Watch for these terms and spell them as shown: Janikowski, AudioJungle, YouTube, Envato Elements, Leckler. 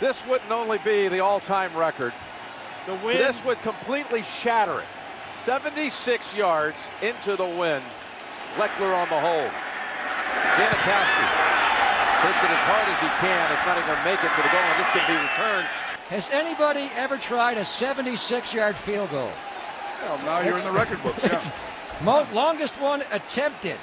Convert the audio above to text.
This wouldn't only be the all-time record. The win. This would completely shatter it. 76 yards into the win. Leckler on the hole. Janikowski hits it as hard as he can. It's not even going to make it to the goal, and this could be returned. Has anybody ever tried a 76-yard field goal? Well, now you're in the record books, yeah. Longest one attempted.